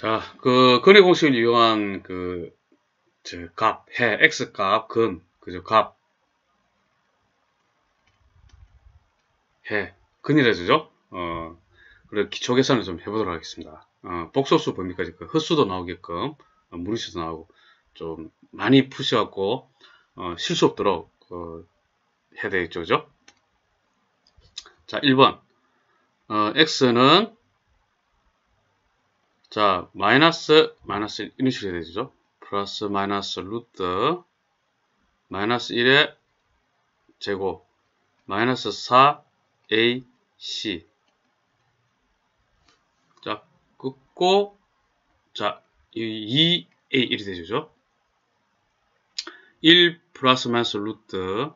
자, 그 근의 공식을 이용한 그 값, 해, x 값, 금, 그죠? 값, 해, 근이라 주죠. 그리고 기초 계산을 좀 해보도록 하겠습니다. 복소수 범위까지 그 헛수도 나오게끔 무리수도 나오고 좀 많이 푸셔갖고 실수 없도록 해야 되겠죠, 그죠? 자, 1번 x는 자 마이너스 이런 식으로 해야 되죠. 플러스 마이너스 루트 마이너스 1의 제곱 마이너스 4ac. 자 긋고 자 2a 이렇게 되죠. 1 플러스 마이너스 루트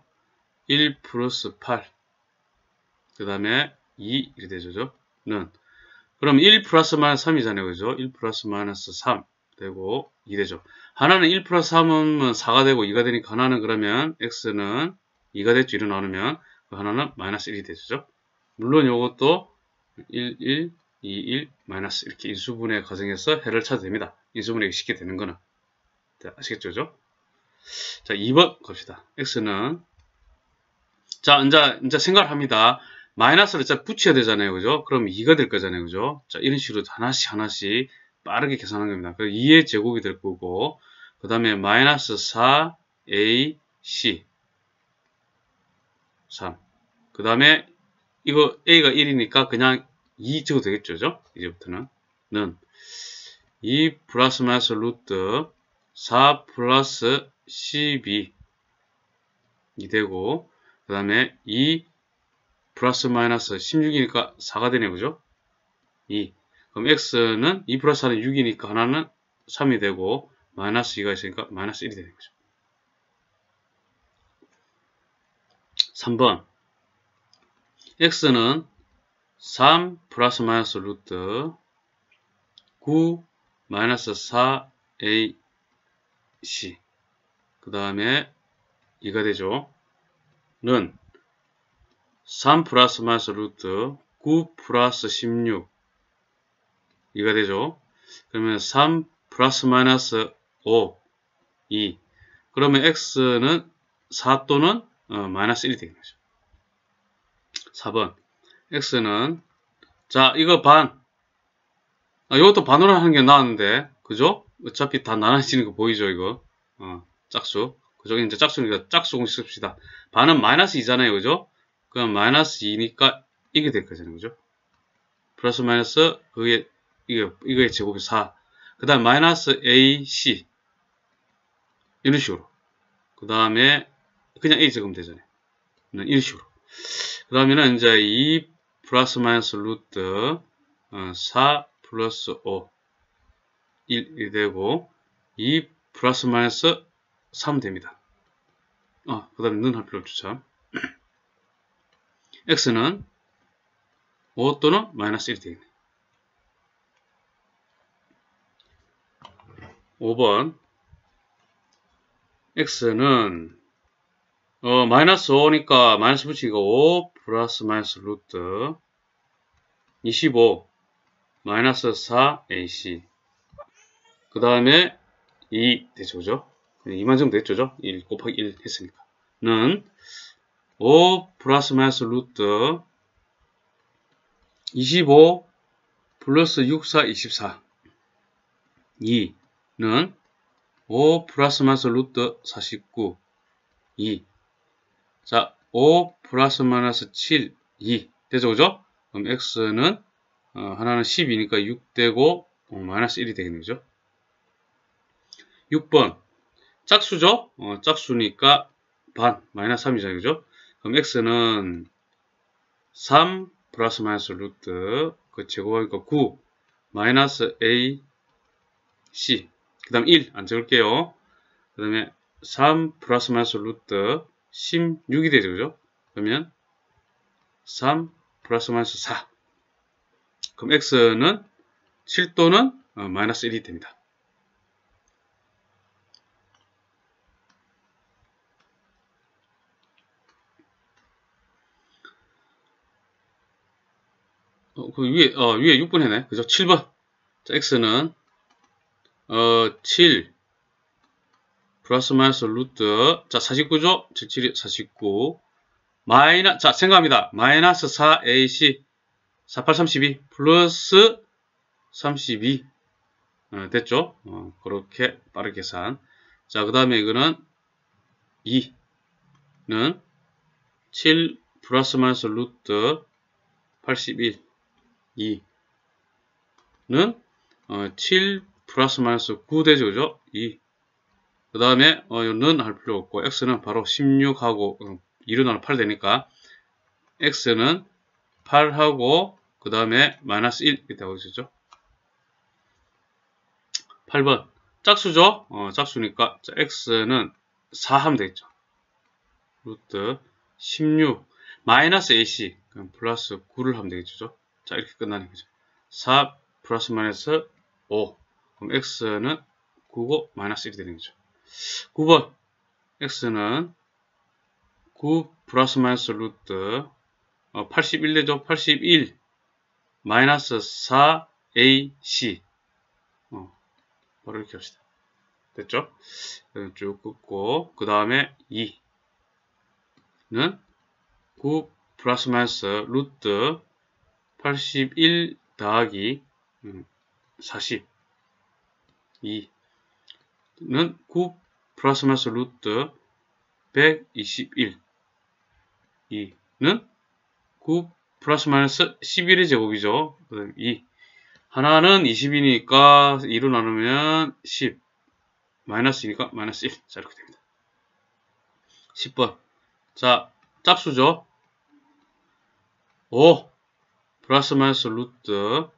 1 플러스 8 그 다음에 2 이렇게 되죠. 는 그럼 1 플러스 마이너스 3이잖아요, 그죠? 1 플러스 마이너스 3 되고 2 되죠. 하나는 1 플러스 3은 4가 되고 2가 되니까 하나는 그러면 x는 2가 됐죠. 1을 나누면 그 하나는 마이너스 1이 되죠. 물론 요것도 1, 1, 2, 1, 마이너스 이렇게 인수분해 과정에서 해를 찾아도 됩니다. 인수분해가 쉽게 되는 거는. 자, 아시겠죠, 그죠? 자, 2번 갑시다. x는 자, 이제 생각을 합니다. 마이너스를 붙여야 되잖아요, 그죠? 그럼 2가 될 거잖아요, 그죠? 자, 이런 식으로 하나씩 빠르게 계산하는 겁니다. 그래서 2의 제곱이 될 거고, 그 다음에 마이너스 4ac 3. 그 다음에 이거 a가 1이니까 그냥 2 적어도 되겠죠, 그죠? 이제부터는. 는 2 플러스 마이너스 루트 4 플러스 12이 되고, 그 다음에 2 플러스 마이너스 16이니까 4가 되네요, 그죠? 2. 그럼 x는 2 플러스 4는 6이니까 하나는 3이 되고 마이너스 2가 있으니까 마이너스 1이 되는 거죠. 3번 x는 3 플러스 마이너스 루트 9 마이너스 4ac 그 다음에 2가 되죠. 는 3 플러스 마이너스 루트 9 플러스 16 2가 되죠. 그러면 3 플러스 마이너스 5 2 그러면 x는 4 또는 마이너스 1이 되는 거죠. 4번 x는 자 이거 반 이것도 반으로 하는 게 나았는데 그죠? 어차피 다 나눠지는 거 보이죠 이거 짝수 그죠? 이제 짝수니까 짝수 공식 씁시다. 반은 마이너스 2잖아요 그죠? 그럼 마이너스 2니까 이게 될 거잖아요. 그죠? 플러스 마이너스 그게 이거의 제곱이 4. 그 다음 마이너스 AC 이런 식으로. 그 다음에 그냥 A 제곱 되잖아요. 이런 식으로. 그 다음에는 이제 2 플러스 마이너스 루트 4 플러스 5 1이 되고 2 플러스 마이너스 3 됩니다. 그 다음에 는 할 필요 없죠. 참. x는 5 또는 마이너스 1이 되겠네. 5번 x는 마이너스 5니까 마이너스 붙이니까 5 플러스 마이너스 루트 25 마이너스 4ac 그 다음에 2 되죠, 그죠? 2만 정도 됐죠, 그죠? 1 곱하기 1 했으니까 는 5 플러스 마이너스 루트 25 플러스 6, 4, 24 2는 5 플러스 마이너스 루트 49 2 자, 5 플러스 마이너스 7 2 되죠, 그죠? 그럼 x는 하나는 10이니까 6 되고 마이너스 1이 되겠네요, 그죠? 6번 짝수죠? 짝수니까 반 마이너스 3이잖아요, 그죠? 그럼 x는 3 플러스 마이너스 루트 그 제곱하니까 9 마이너스 a c 그 다음 1 안 적을게요. 그 다음에 3 플러스 마이너스 루트 16이 되죠, 그죠? 그러면 3 플러스 마이너스 4 그럼 x는 7 또는 마이너스 1이 됩니다. 6번 해네. 그죠? 7번. 자, x는 7 플러스 마이너스 루트 자 49죠? 77이 49 마이너스 자 생각합니다. 마이너스 4ac 4832 플러스 32 됐죠? 그렇게 빠르게 계산. 자, 그 다음에 이거는 2는 7 플러스 마이너스 루트 81 2는 7 플러스 마이너스 9 되죠? 그죠? 2. 그 다음에 는 할 필요 없고 x는 바로 16하고 2로 나누면 8 되니까 x는 8하고 그 다음에 마이너스 1 이렇게 되고 있죠. 8번 짝수죠? 짝수니까 자, x는 4 하면 되겠죠. 루트 16 마이너스 ac 그럼 플러스 9를 하면 되겠죠. 자 이렇게 끝나는 거죠. 4 플러스 마이너스 5 그럼 x는 9고 마이너스 1이 되는 거죠. 9번 x는 9 플러스 마이너스 루트 81 되죠. 81 마이너스 4ac 바로 이렇게 합시다. 됐죠? 쭉 긋고 그 다음에 2는 9 플러스 마이너스 루트 81 더하기 42는 9 플러스 마이너스 루트 121 2는 9 플러스 마이너스 11의 제곱이죠. 그 다음에 2 하나는 20이니까 2로 나누면 10 마이너스니까 마이너스 1 자 이렇게 됩니다. 10번 자 짝수죠. 5 플러스 마이너스 루트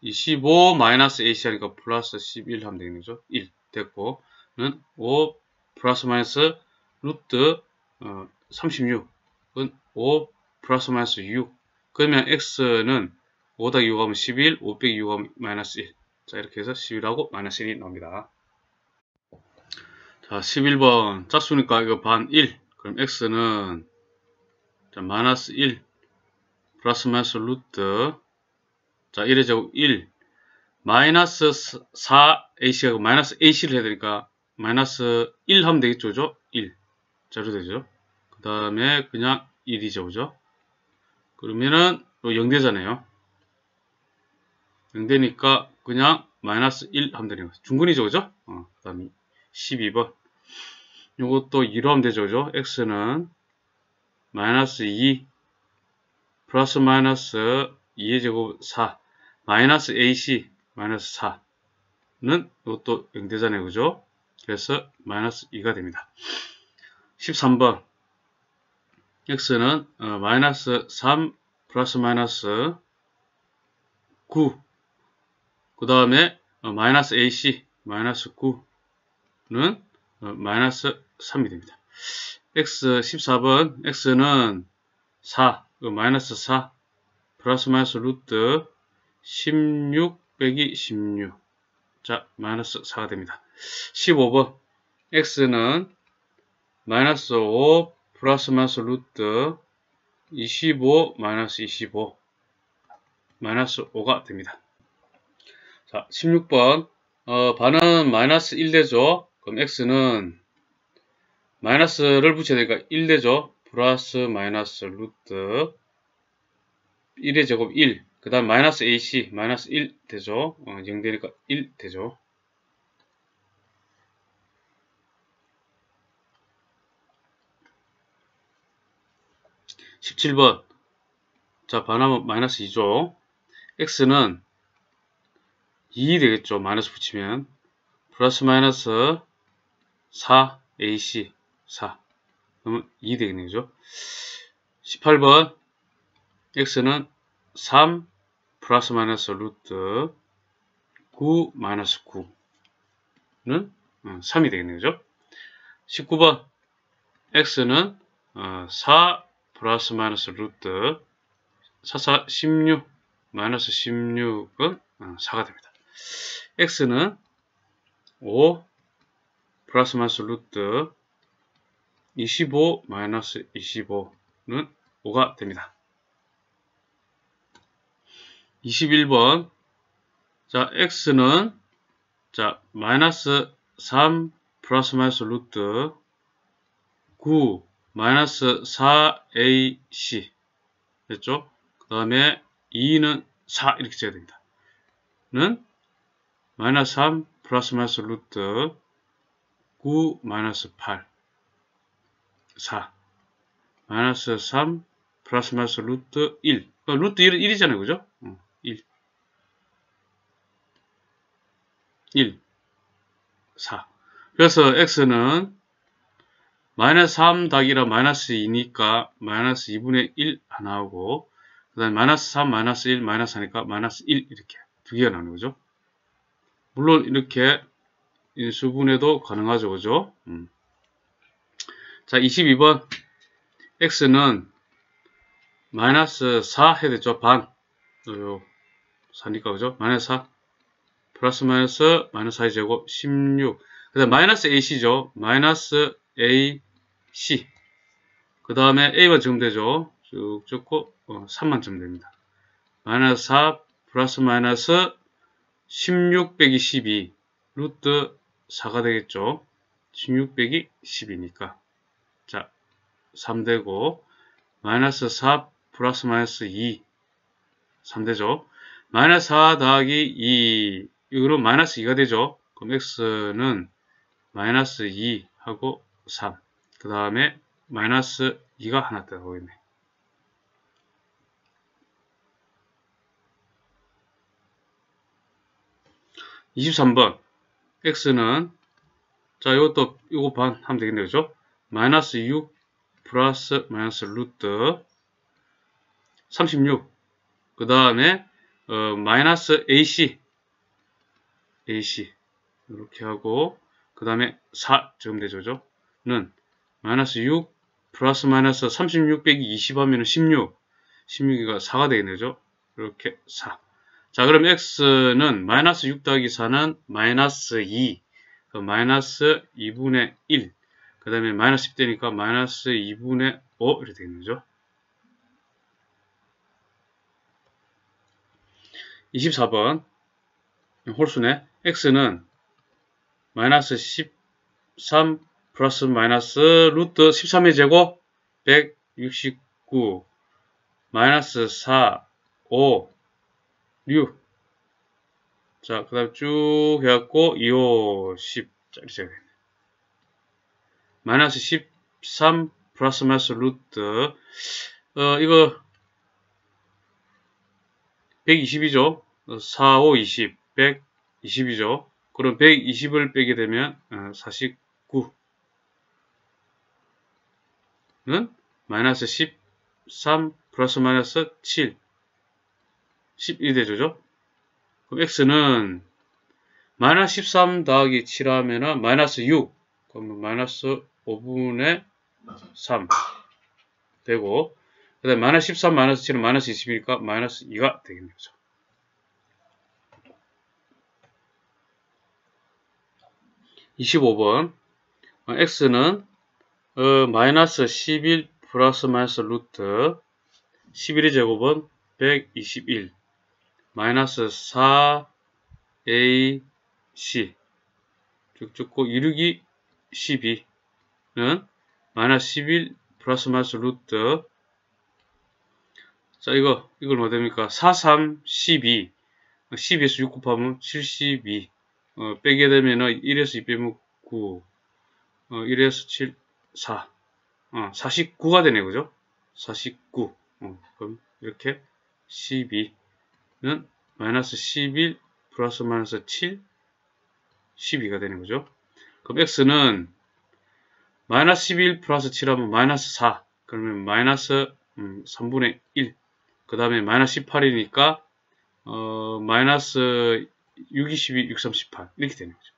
25 마이너스 ac 하니까 플러스 11 하면 되는 거죠. 1 됐고 는 5 플러스 마이너스 루트 36은 5 플러스 마이너스 6 그러면 x는 5 더하기 6 하면 11, 5 빼기 6 하면 마이너스 1. 자, 이렇게 해서 11하고 마이너스 1이 나옵니다. 자, 11번. 짝수니까 이거 반 1. 그럼 x는, 자, 마이너스 1, 플러스 마이너스 루트, 자, 1의 제곱 1, 마이너스 4ac가 마이너스 ac를 해야 되니까, 마이너스 1 하면 되겠죠, 그죠? 1. 자, 이렇게 되죠. 그 다음에 그냥 1이죠, 그죠? 그러면은, 0대잖아요. 0대니까 그냥 마이너스 1 하면 되는 거죠. 중근이죠, 그죠? 그 다음에 12번. 요것도 2로 하면 되죠, 그죠? x는 마이너스 2 플러스 마이너스 2의 제곱 4 마이너스 ac 마이너스 4는 요것도 0대잖아요, 그죠? 그래서 마이너스 2가 됩니다. 13번. x는 마이너스 3 플러스 마이너스 9 그 다음에 마이너스 AC 마이너스 9는 마이너스 3이 됩니다. X 14번 X는 4 마이너스 4 플러스 마이너스 루트 16 빼기 16 자 마이너스 4가 됩니다. 15번 X는 마이너스 5 플러스 마이너스 루트 25 마이너스 25 마이너스 5가 됩니다. 자, 16번 반은 마이너스 1되죠. 그럼 x는 마이너스를 붙여야 되니까 1되죠. 플러스 마이너스 루트 1의 제곱 1 그 다음 마이너스 ac 마이너스 1 되죠. 0 되니까 1 되죠. (17번) 자 반하면 마이너스 2죠. x는 2 되겠죠. 마이너스 붙이면 플러스 마이너스 4ac 4 그러면 2 되겠네요, 그죠? 18번 x는 3 플러스 마이너스 루트 9 마이너스 9는 3이 되겠네요, 그죠? 19번 x는 4 플러스 마이너스 루트 44 16 마이너스 16은 4가 됩니다. x는 5 플러스 마이너스 루트 25 마이너스 25는 5가 됩니다. 21번 자 x는 자, 마이너스 3 플러스 마이너스 루트 9 마이너스 4ac 됐죠? 그 다음에 2는 4 이렇게 써야 됩니다. 는 마이너스 3 플러스 마이너스 루트 9 마이너스 8 4 마이너스 3 플러스 마이너스 루트 1 루트 1은 1이잖아요. 그죠? 1 4 그래서 x는 마이너스 3 닭이라 마이너스 2니까 마이너스 2분의 1 하나하고 그 다음에 마이너스 3 마이너스 1 마이너스 하니까 마이너스 1 이렇게 두 개가 나오는 거죠. 물론 이렇게 인수분해도 가능하죠. 그죠? 자, 22번 x는 마이너스 4 해야 되죠. 반 4니까 그죠? 마이너스 4 플러스 마이너스 4의 제곱 16 그 다음에 마이너스 ac죠. 마이너스 ac 그 다음에 a만 적으면 되죠. 쭉 적고 3만 적으면 됩니다. 마이너스 4 플러스 마이너스 16 빼기 12 루트 4가 되겠죠. 16 빼기 12니까 자 3 되고 마이너스 4 플러스 마이너스 2 3 되죠. 마이너스 4 더하기 2 이거는 마이너스 2가 되죠. 그럼 x는 마이너스 2 하고 3 그 다음에 마이너스 2가 하나 따라오고 있네. 겠 23번 x는 자 이것도 이거 반 하면 되겠네요. 그죠? 마이너스 6 플러스 마이너스 루트 36 그 다음에 마이너스 AC 이렇게 하고 그 다음에 4 적으면 되죠. 그죠? 는 마이너스 6 플러스 마이너스 36 빼기 20 하면 16 16이가 4가 되겠네요. 이렇게 4 자 그럼 x는 마이너스 6 더하기 4는 마이너스 2 마이너스 2분의 1 그 다음에 마이너스 10 되니까 마이너스 2분의 5 이렇게 되겠네요. 24번 홀수네. x는 마이너스 13 플러스 마이너스 루트 13의 제곱 169 마이너스 4 5 6 자, 그 다음 쭉 해갖고 2, 5, 10 자, 이렇게 되겠네. 마이너스 13 플러스 마이너스 루트 이거 120이죠. 4, 5, 20 120이죠. 그럼 120을 빼게 되면 49는 마이너스 13 플러스 마이너스 7 11 되죠. 그럼 x는 마이너스 13 더하기 7 하면은 마이너스 6 그럼 마이너스 5분의 3 되고 그 다음에 마이너스 13 마이너스 7은 마이너스 20이니까 마이너스 2가 되겠네요. 그죠? 25번 x는 마이너스 11 플러스 마이너스 루트 11의 제곱은 121 마이너스 4ac 쭉쭉고 26이 12는 마이너스 11 플러스 마이너스 루트 자 이걸 뭐 됩니까? 43 12 12에서 6 곱하면 72 빼게 되면은 1에서 2 빼면 9 1에서 7 4 49가 되네. 그죠? 49 그럼 이렇게 12는 마이너스 11 플러스 마이너스 7 12가 되는 거죠. 그럼 x는 마이너스 11 플러스 7 하면 마이너스 4 그러면 마이너스 3분의 1 그 다음에 마이너스 18이니까 마이너스 6, 22, 6, 3, 18 이렇게 되는 거죠.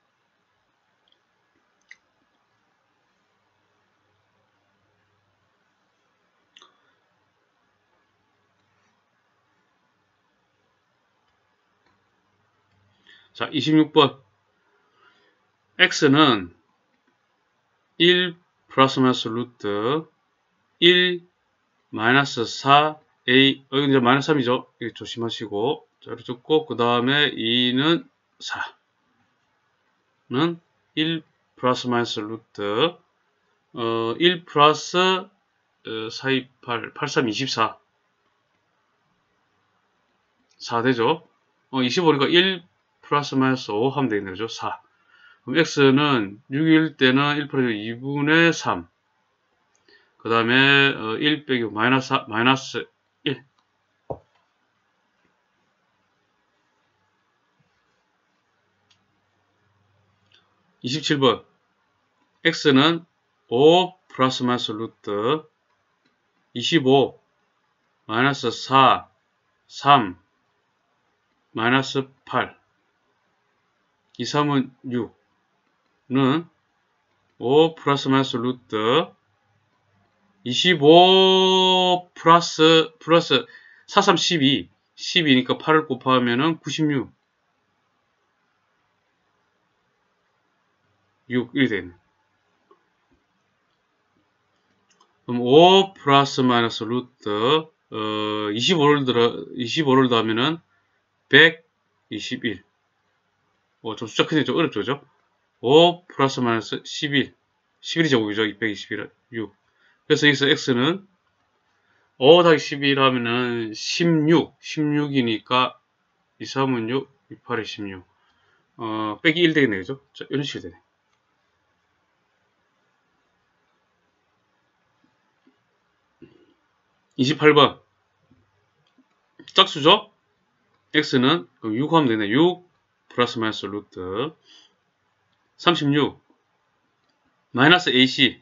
26번 x는 1 플러스 마이너스 루트 1 마이너스 4a 이제 마이너스 3이죠. 조심하시고 자, 이렇게 적고 그 다음에 2는 4 는 1 플러스 마이너스 루트 1 플러스 428, 8324 4 되죠. 25니까 1 플러스 마이너스 5 하면 되겠네요. 그죠? 4. 그럼 x는 6일 때는 1 플러스 2분의 3. 그 다음에 1 빼기 마이너스 4, 마이너스 1. (27번) x는 5 플러스 마이너스 루트 25 마이너스 4 3 마이너스 8 2, 3은 6는 5 플러스 마이너스 루트 25 플러스 4, 3, 12 12니까 8을 곱하면은 96 6, 이렇게 되네. 그럼 5 플러스 마이너스 루트 25를 더하면은 121. 좀 숫자 크네. 좀 어렵죠, 그죠? 5 플러스 마이너스 11. 11이 제곱이죠. 221, 6. 그래서 여기서 x는 5 다시 11 하면은 16. 16이니까 2, 3은 6, 2, 8은 16. 빼기 1 되겠네, 그죠? 자, 이런 식으로 되네. (28번) 짝수죠? x는 6 하면 되네. 6 플러스 마이너스 루트 36 마이너스 ac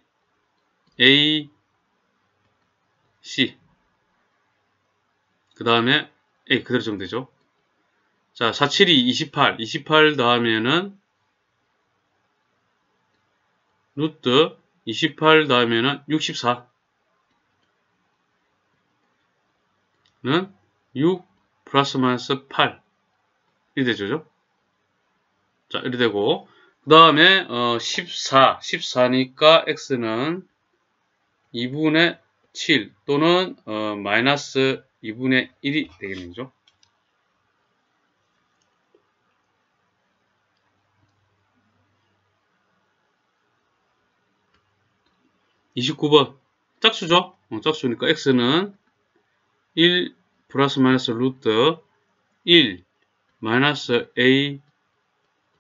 그 다음에 a 그대로 정면 되죠. 자, 4, 7이 28 28 다음에는 루트 28 다음에는 64 는 6 플러스 마이너스 8 이렇게 되죠. 자, 이렇게 되고 그 다음에 14니까 x는 2분의 7 또는 마이너스 2분의 1이 되겠는 거죠. (29번) 짝수죠. 짝수니까 x는 1 플러스 마이너스 루트 1 마이너스 a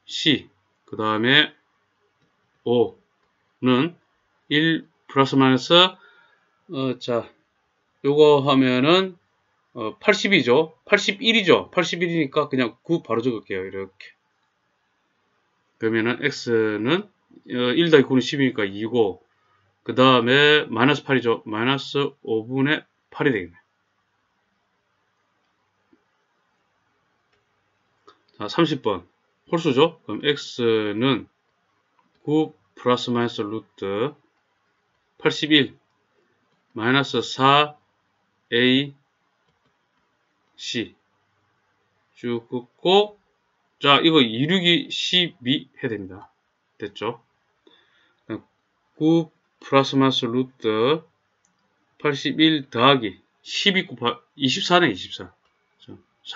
c 그 다음에 5는 1 플러스 마이너스 자 요거 하면은 80이죠. 81이죠. 81이니까 그냥 9 바로 적을게요. 이렇게 그러면은 x는 1 더하기 9는 10이니까 2고 그 다음에 마이너스 8이죠. 마이너스 5분의 8이 되겠네. 자, 30번 홀수죠. 그럼 x는 9 플러스 마이너스 루트 81 마이너스 4 a c 쭉 긋고 자 이거 2, 6이 12 해야 됩니다. 됐죠. 9 플러스 마이너스 루트 81 더하기 12 곱하기 24네. 24 4,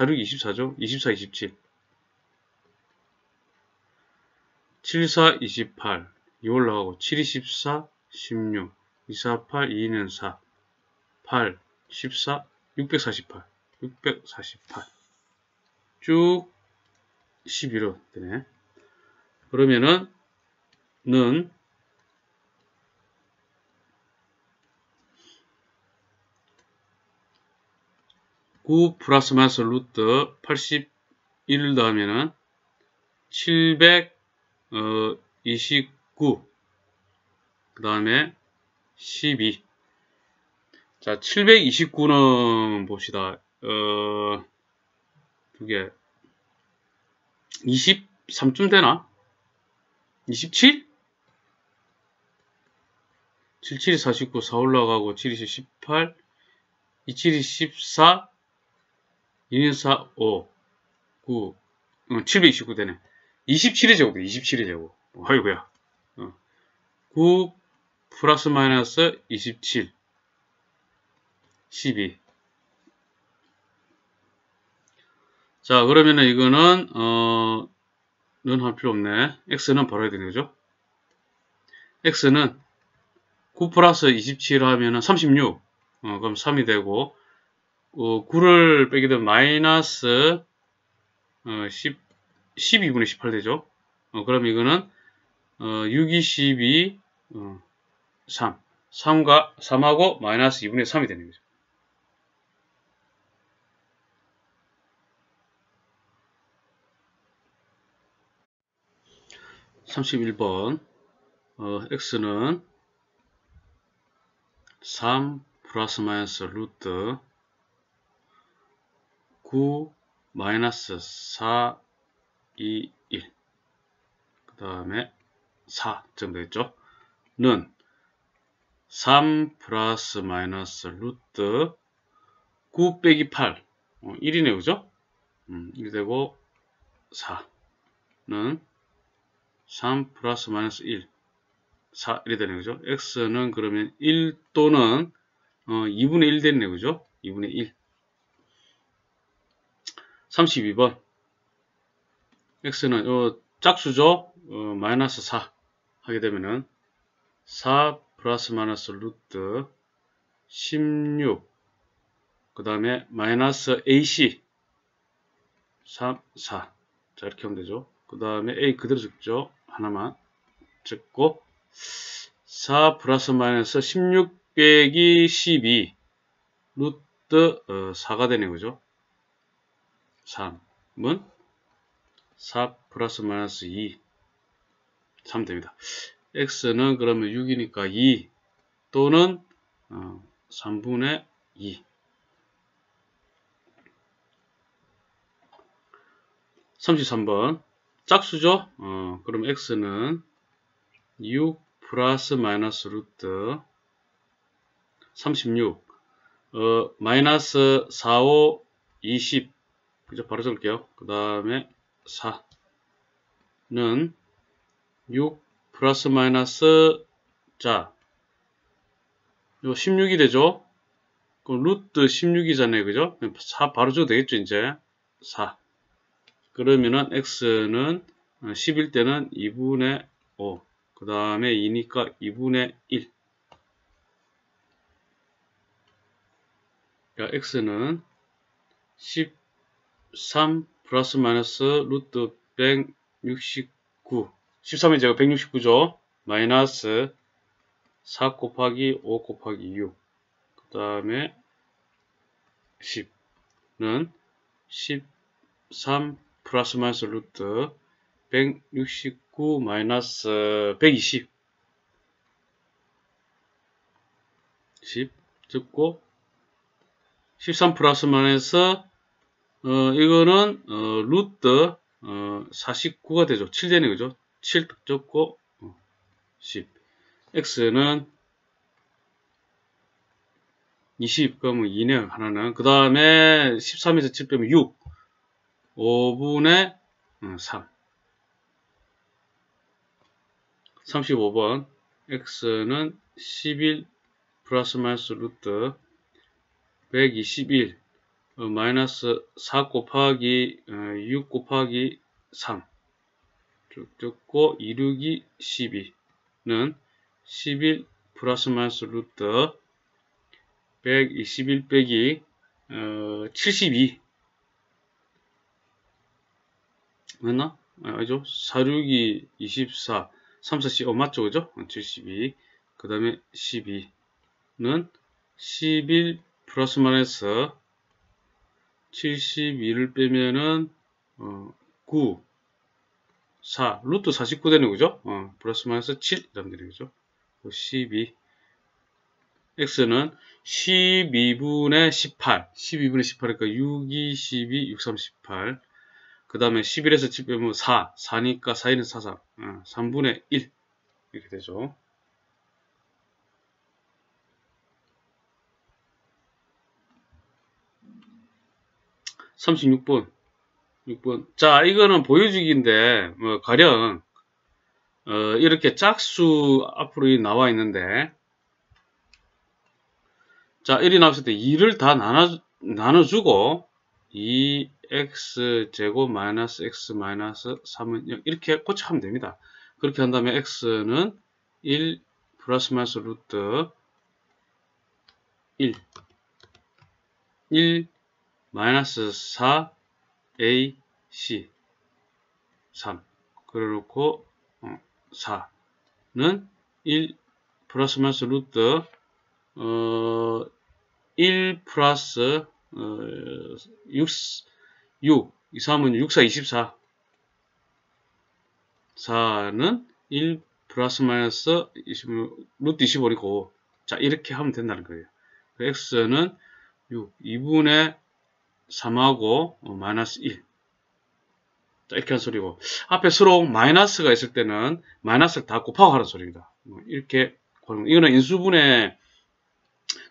6, 24죠. 24, 27 74, 28 2 올라가고 7, 24, 16 248, 2는 4 8, 14, 648 쭉 11로 되네. 그러면은 는 9 플러스 마이너스 루트 81을 더하면은 700 29 그 다음에 12 자 729는 봅시다. 두개 23쯤 되나? 27? 77이 49 4 올라가고 72 18 27이 14 2는 4 5 9 729 되네. 27의 제곱이에요. 27의 제곱. 아이고야. 9 플러스 마이너스 27 12 자, 그러면은 이거는 는 할 필요 없네. x는 바로 해야 되는 거죠. x는 9 플러스 27 하면은 36. 그럼 3이 되고, 9를 빼게 되면 마이너스 12분의 18 되죠. 그럼 이거는 6이 12, 3. 3하고 마이너스 2분의 3이 되는 거죠. (31번) x는 3 플러스 마이너스 루트 9 마이너스 4, 2, 1 그 다음에 4 정도 됐죠. 는 3 플러스 마이너스 루트 9 빼기 8 1이네요. 그죠? 1 되고 4는 3 플러스 마이너스 1 4 이래 되는 거죠. x는 그러면 1 또는 2분의 1 됐네요. 그죠? 2분의 1 32번 x는 짝수죠. 마이너스 4 하게 되면은 4 플러스 마이너스 루트 16 그 다음에 마이너스 ac 3, 4 자 이렇게 하면 되죠. 그 다음에 a 그대로 적죠. 하나만 적고 4 플러스 마이너스 16 빼기 12 루트 4가 되는 거죠. 3은 4 플러스 마이너스 2 3 됩니다. x는 그러면 6이니까 2 또는 3분의 2 33번 짝수죠? 그럼 x는 6 플러스 마이너스 루트 36 마이너스 4, 5, 20 그죠? 바로 적을게요. 그 다음에 4는 6 플러스 마이너스 자 요 16이 되죠? 그럼 루트 16이잖아요. 그죠? 4 바로 줘도 되겠죠? 이제 4 그러면은 x는 10일 때는 2분의 5 그 다음에 2니까 2분의 1 그러니까 x는 13 플러스 마이너스 루트 169 13의 제가 169죠. 마이너스 4 곱하기 5 곱하기 6 그 다음에 10는 13 플러스 마이너스 루트 169 마이너스 120 10 듣고 13 플러스 마이너스 이거는 루트 49가 되죠. 7되는 거죠. 7 듣고 10 x는 20 그러면 2네요. 하나는 그 다음에 13에서 7 빼면 6 5분의 3 35번 x는 11 플러스 마이너스 루트 121 마이너스 4 곱하기 6 곱하기 3 쭉 적고 262 12는 11 플러스 마이너스 루트 121 빼기 72 맞나? 아니죠. 462 24 347 맞죠? 그죠? 72 그 다음에 12는 11 플러스 마이너스 72를 빼면은 9 4 루트 49 되는 거죠? 플러스 마이너스 7 이러면 되는 거죠. 12 x는 12분의 18 12분의 18이니까 6, 2, 12, 6, 3, 18 그 다음에 11에서 7 빼면 4, 4니까 4에는 4, 3, 3분의 1 이렇게 되죠. 36번 6번 자 이거는 보여주기인데 가령 이렇게 짝수 앞으로 나와 있는데 자 1이 나왔을 때 2를 다 나눠주고 2 x제곱 마이너스 x 마이너스 3은 0 이렇게 고착하면 됩니다. 그렇게 한 다음에 x는 1 플러스 마이너스 루트 1 마이너스 4 ac 3 그래놓고 4는 1 플러스 마이너스 루트 1 플러스 6 3은 6, 4, 24 4는 1 플러스 마이너스 루트 25이고 자 이렇게 하면 된다는 거예요. x는 6, 2분의 3하고 마이너스 1 자, 이렇게 한 소리고 앞에 서로 마이너스가 있을 때는 마이너스를 다 곱하고 하는 소리입니다. 이렇게 이거는 인수분해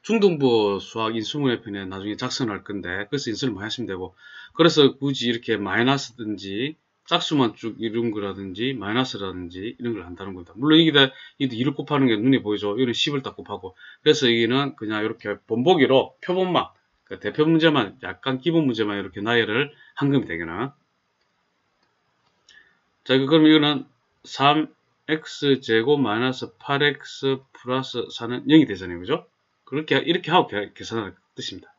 중등부 수학 인수분해 편에 나중에 작성할 건데 그래서 인수를 많이 하시면 되고 그래서 굳이 이렇게 마이너스든지 짝수만 쭉 이런 거라든지 마이너스라든지 이런 걸 한다는 겁니다. 물론 이게 2를 곱하는 게 눈에 보이죠. 이거는 10을 딱 곱하고 그래서 여기는 그냥 이렇게 본보기로 표본만 그러니까 대표 문제만 약간 기본 문제만 이렇게 나열을 한 겁니다. 되거나 자 그럼 이거는 3x제곱 마이너스 8x 플러스 4는 0이 되잖아요. 그죠? 그렇게, 이렇게 하고 계산하는 뜻입니다.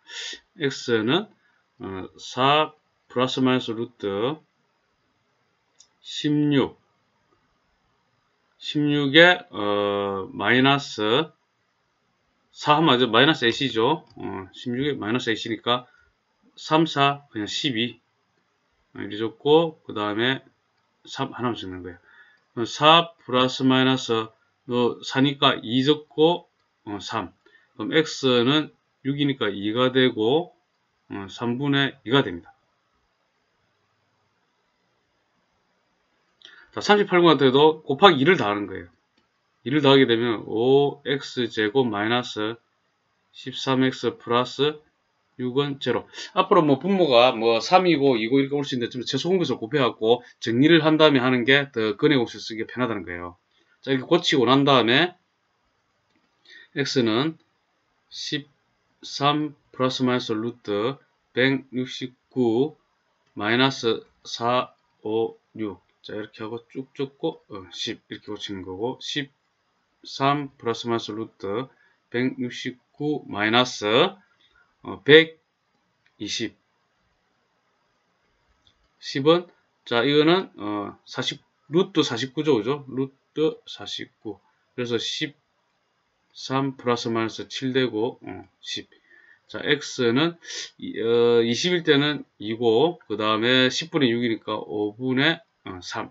x는 4 플러스 마이너스 루트 16에 마이너스 4 맞아 마이너스 ac죠. 16에 마이너스 ac니까 3, 4 그냥 12 이렇게 줬고 그 다음에 3 하나만 적는 거예요. 4 플러스 마이너스 4니까 2 적고 3 그럼 x는 6이니까 2가 되고 3분의 2가 됩니다. 자, 38구한테도 곱하기 2를 다하는 거예요. 2를 다하게 되면 5x제곱 마이너스 13x 플러스 6은 제로. 앞으로 뭐 분모가 뭐 3이고 2고 이렇게 올 수 있는데 좀 최소공배수를 곱해갖고 정리를 한 다음에 하는 게 더 근해공수 쓰기 편하다는 거예요. 자, 이렇게 고치고 난 다음에 x는 13 플러스 마이너스 루트 169 마이너스 4, 5, 6. 자, 이렇게 하고 쭉 줬고 10 이렇게 고치는 거고 13 플러스 마이너스 루트 169 마이너스 120 10은 자 이거는 40 루트 49죠. 그죠? 루트 49 그래서 13 플러스 마이너스 7 되고 10 자 x는 20일 때는 2고 그 다음에 10분의 6이니까 5분의 3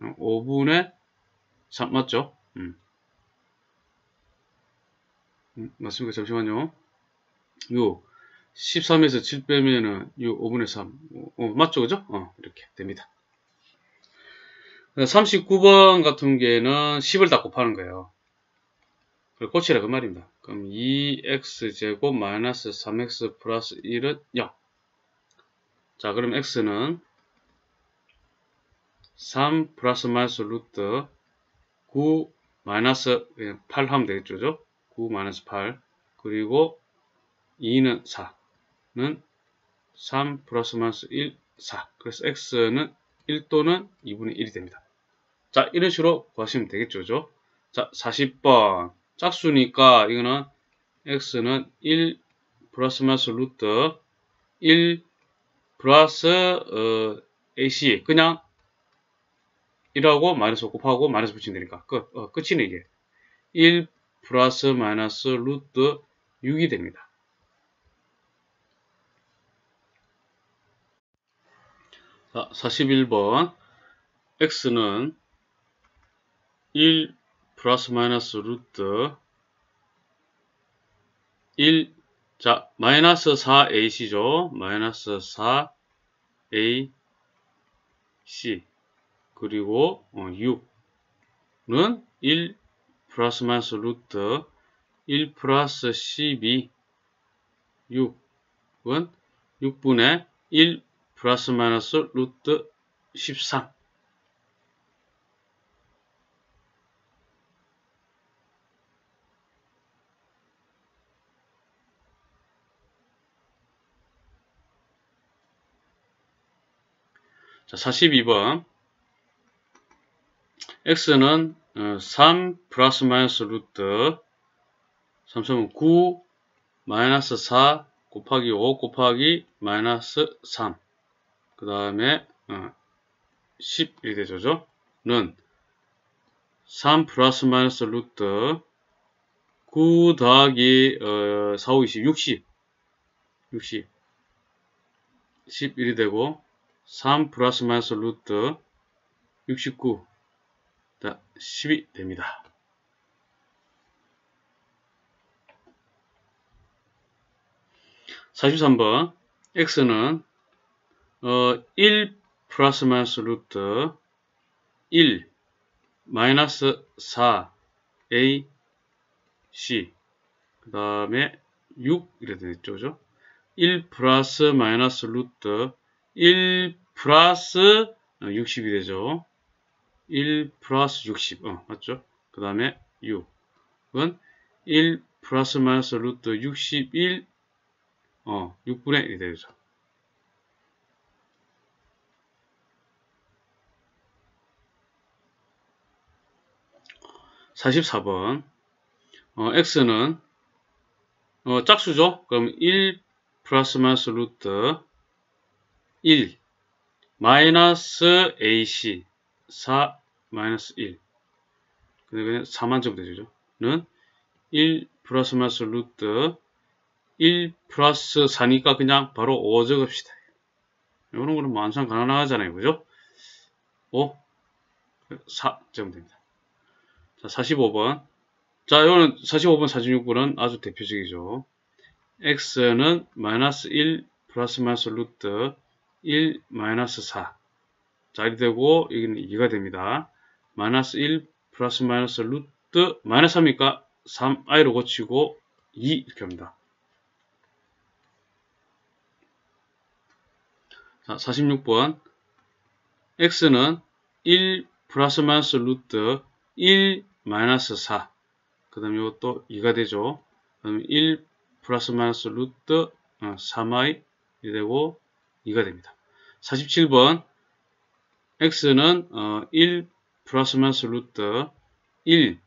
5분의 3 맞죠? 맞습니까? 잠시만요. 6 13에서 7 빼면은 6 5분의 3 맞죠? 그죠? 이렇게 됩니다. 39번 같은 경우에는 10을 다 곱하는 거예요. 그리고 고치라 그 말입니다. 그럼 2x제곱 마이너스 3x 플러스 1은 0 자 그럼 x는 3 플러스 마이너스 루트 9 마이너스 8 하면 되겠죠. 그죠? 9 마이너스 8 그리고 2는 4는 3 플러스 마이너스 1, 4 그래서 x는 1 또는 2분의 1이 됩니다. 자 이런 식으로 구하시면 되겠죠. 그죠? 자 40번 짝수니까 이거는 x는 1 플러스 마이너스 루트 1 플러스 ac 그냥 1하고 마이너스 곱하고 마이너스 붙이면 되니까 끝. 끝이네 이게. 1 플러스 마이너스 루트 6이 됩니다. 자, 41번 x는 1 플러스 마이너스 루트 1 자, 마이너스 4ac죠. 마이너스 4ac 그리고 6는 1 플러스 마이너스 루트 1 플러스 12 6은 6분의 1 플러스 마이너스 루트 13 자, 42번. x는 3 플러스 마이너스 루트 3, 9 마이너스 4 곱하기 5 곱하기 마이너스 3. 그 다음에 11대조죠. 는 3 플러스 마이너스 루트 9 더하기 4, 5, 20, 60. 11이 되고 3 플러스 마이너스 루트 69 10이 됩니다. (43번) x는 1 플러스 마이너스 루트 1 마이너스 4ac 그 다음에 6 이래 되겠죠, 그죠? 1 플러스 마이너스 루트 1 플러스 60이 되죠. 1 플러스 60, 맞죠? 그 다음에 6은 1 플러스 마이너스 루트 61, 6분의 1이 되죠. (44번) x는 짝수죠? 그럼 1 플러스 마이너스 루트 1 마이너스 ac 4 마이너스 1 그다음에 4만 적으면 되죠. 는 1 플러스 마이너스 루트 1 플러스 4니까 그냥 바로 5 적읍시다. 이런 거는 뭐 항상 가능하잖아요, 그죠? 5 4 적으면 됩니다. 자, 45번. 자, 이거는 45번 46번은 아주 대표적이죠. x는 마이너스 1 플러스 마이너스 루트 1 마이너스 4 자리 되고 여기는 2가 됩니다. 마이너스 1 플러스 마이너스 루트 마이너스 3이니까 3i로 고치고 2 이렇게 합니다. 자, 46번. x는 1 플러스 마이너스 루트 1 마이너스 4 그 다음에 이것도 2가 되죠. 그 다음에 1 플러스 마이너스 루트 3i 되고 2가 됩니다. 47번. x는 1 플러스 마이너스 루트 1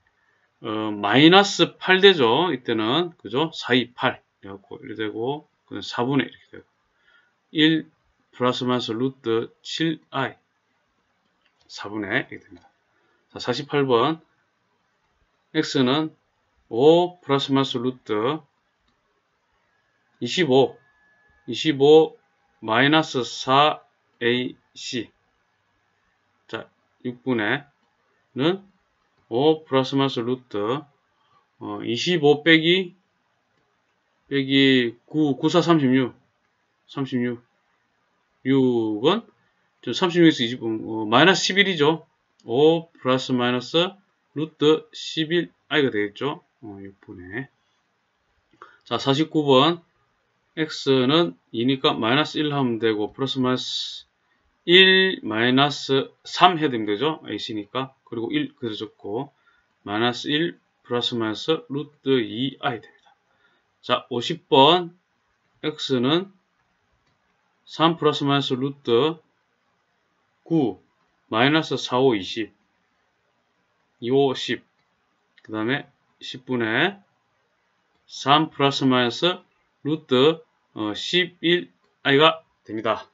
마이너스 8 되죠. 이때는 그죠? 4, 2, 8 이렇게 되고 4분의 이렇게 되고 1 플러스 마이너스 루트 7i 4분의 이렇게 됩니다. 자, 48번. x는 5 플러스 마이너스 루트 25 마이너스 4ac 자, 6분의는 5 플러스 마이너스 루트 25 빼기 9, 4, 36 6은 36에서 20 마이너스 11이죠. 5 플러스 마이너스 루트 11 i가 되겠죠. 6분의. 자, 49번. x는 2니까 마이너스 1 하면 되고 플러스 마이너스 1 마이너스 3 해야 되면 되죠. ac니까. 그리고 1 그대로 적고 마이너스 1 플러스 마이너스 루트 2i 됩니다. 자, 50번. x는 3 플러스 마이너스 루트 9 마이너스 4, 5, 20 2, 5, 10 그 다음에 10분의 3 플러스 마이너스 루트 11i가 됩니다.